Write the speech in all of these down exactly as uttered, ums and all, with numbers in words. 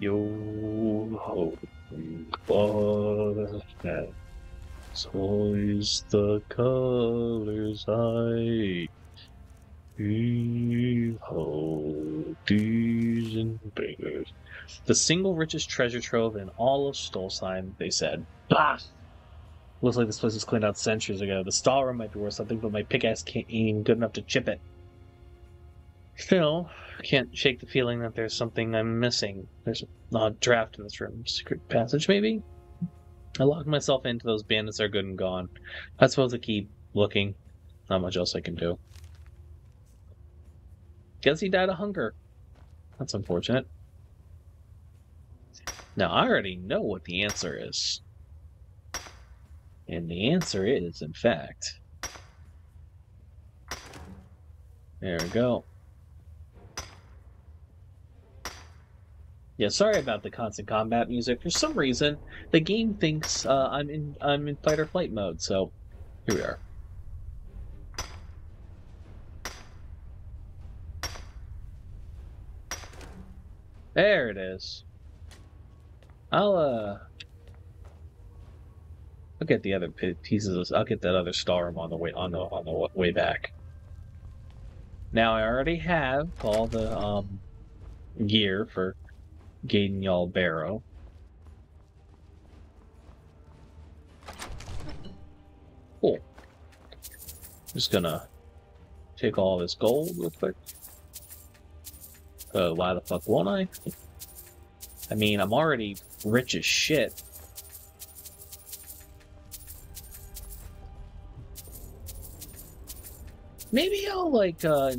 Your holy father soils the colors I behold, these and bangers. The single richest treasure trove in all of Stolsheim, they said. Bah! Looks like this place was cleaned out centuries ago. The storeroom might be worth something, but my pickaxe can't aim good enough to chip it. Still, can't shake the feeling that there's something I'm missing. There's an odd draft in this room. Secret passage, maybe? I locked myself into those bandits are good and gone. I suppose I keep looking. Not much else I can do. Guess he died of hunger. That's unfortunate. Now, I already know what the answer is. And the answer is, in fact... There we go. Yeah, sorry about the constant combat music. For some reason, the game thinks uh, I'm in I'm in fight or flight mode, so here we are. There it is. I'll uh I'll get the other pieces of, I'll get that other star on the way on the on the way back. Now I already have all the um gear for Gaiden Y'all Barrow. Cool. Just gonna take all this gold real quick. Uh, why the fuck won't I? I mean, I'm already rich as shit. Maybe I'll, like, uh, I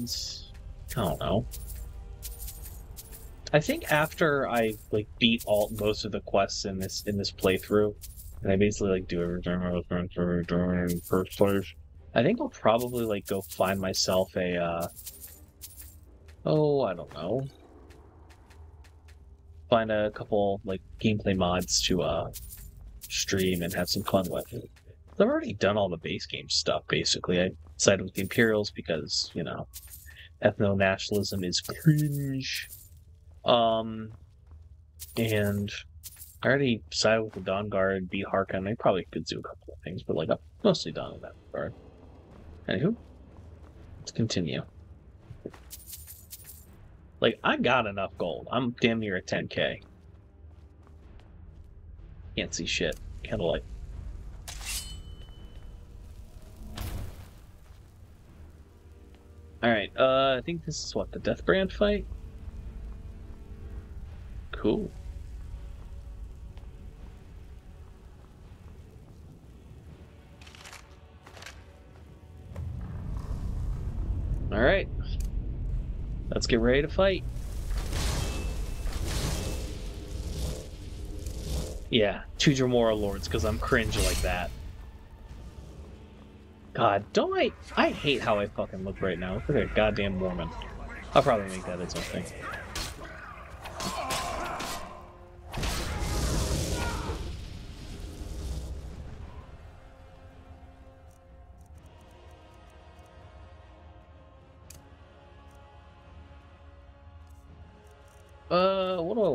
don't know. I think after I, like, beat all most of the quests in this in this playthrough, and I basically, like, do everything I was going to do in the first place, I think I'll probably, like, go find myself a, uh, oh, I don't know. Find a couple, like, gameplay mods to, uh, stream and have some fun with. I've already done all the base game stuff, basically. I sided with the Imperials because, you know, ethno-nationalism is cringe. Um, and I already sided with the Dawn Guard, beat Harken. I probably could do a couple of things, but like I'm mostly done in that regard. Anywho, let's continue. Like, I got enough gold. I'm damn near at ten K. Can't see shit. Candlelight. Alright, uh, I think this is what, the Deathbrand fight? Cool. All right, let's get ready to fight. Yeah, two Dremora Lords, because I'm cringe like that. God, don't I? I hate how I fucking look right now. Look at that goddamn Mormon. I'll probably make that its own thing.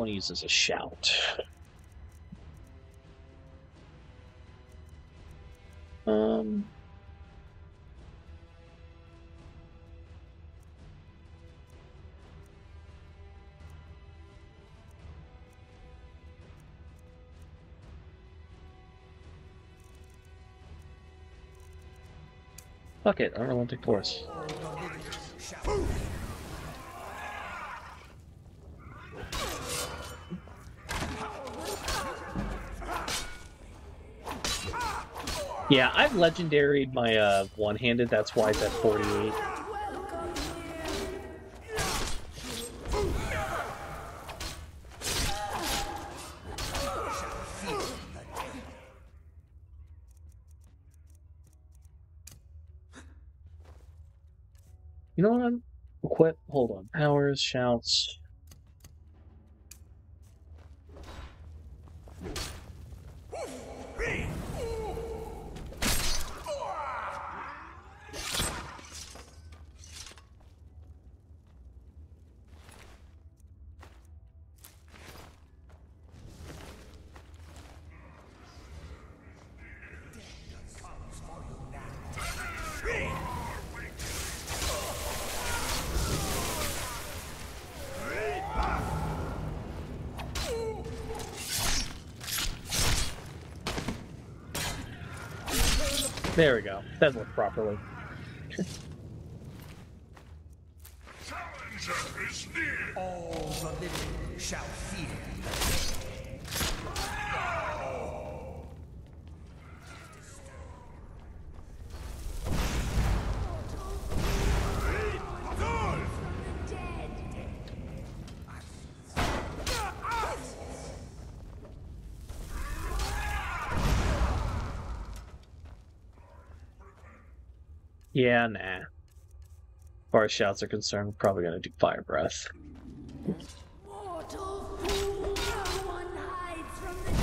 Use as a shout. Um, fuck it, unrelenting force. Yeah, I've legendaried my uh, one-handed, that's why it's at forty-eight. You know what I'm... Equip, hold on. Powers, shouts... There we go. That worked properly. Challenger is near. All the living shall fear. No! Yeah, nah. As far as shouts are concerned, we're probably gonna do fire breath. Mortal fool, no one hides from the no.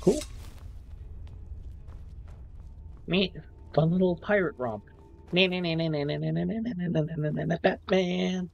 Cool. Neat. Fun little pirate romp. Batman.